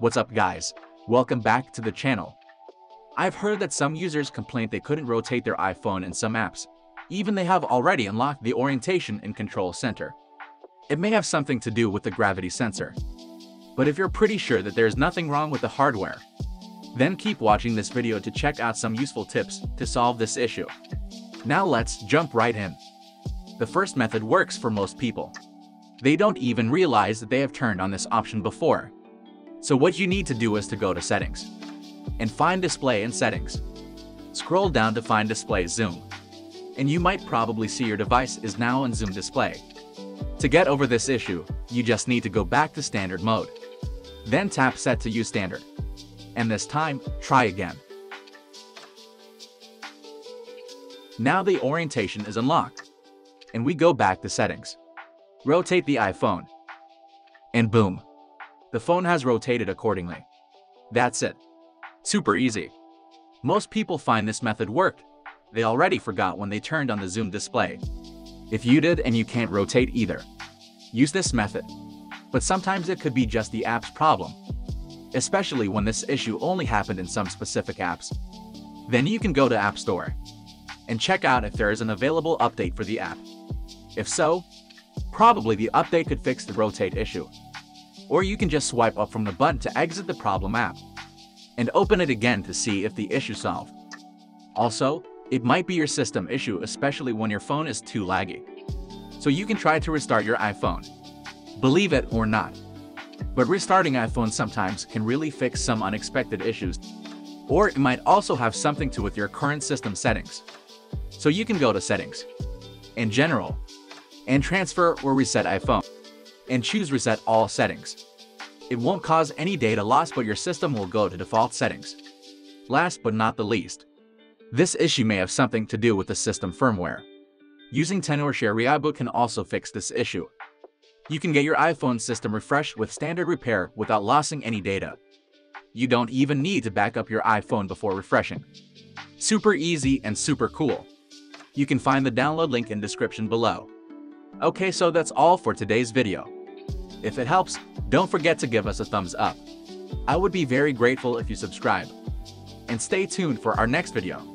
What's up guys, welcome back to the channel. I've heard that some users complained they couldn't rotate their iPhone in some apps, even they have already unlocked the orientation and control center. It may have something to do with the gravity sensor. But if you're pretty sure that there's nothing wrong with the hardware, then keep watching this video to check out some useful tips to solve this issue. Now let's jump right in. The first method works for most people. They don't even realize that they have turned on this option before. So what you need to do is to go to Settings and find Display in Settings. Scroll down to find Display Zoom, and you might probably see your device is now in Zoom Display. To get over this issue, you just need to go back to Standard mode. Then tap Set to Use Standard. And this time, try again. Now the orientation is unlocked, and we go back to Settings. Rotate the iPhone, and boom. The phone has rotated accordingly. That's it. Super easy. Most people find this method worked. They already forgot when they turned on the zoom display. If you did and you can't rotate either, use this method. But sometimes it could be just the app's problem, especially when this issue only happened in some specific apps. Then you can go to App Store and check out if there is an available update for the app. If so, probably the update could fix the rotate issue. Or you can just swipe up from the button to exit the problem app and open it again to see if the issue solved. Also, it might be your system issue, especially when your phone is too laggy. So you can try to restart your iPhone. Believe it or not, but restarting iPhone sometimes can really fix some unexpected issues, or it might also have something to do with your current system settings. So you can go to Settings and General and Transfer or Reset iPhone, and choose Reset All Settings. It won't cause any data loss, but your system will go to default settings. Last but not the least, this issue may have something to do with the system firmware. Using Tenorshare ReiBoot can also fix this issue. You can get your iPhone system refreshed with standard repair without losing any data. You don't even need to back up your iPhone before refreshing. Super easy and super cool. You can find the download link in description below. Okay, so that's all for today's video. If it helps, don't forget to give us a thumbs up. I would be very grateful if you subscribe. And stay tuned for our next video.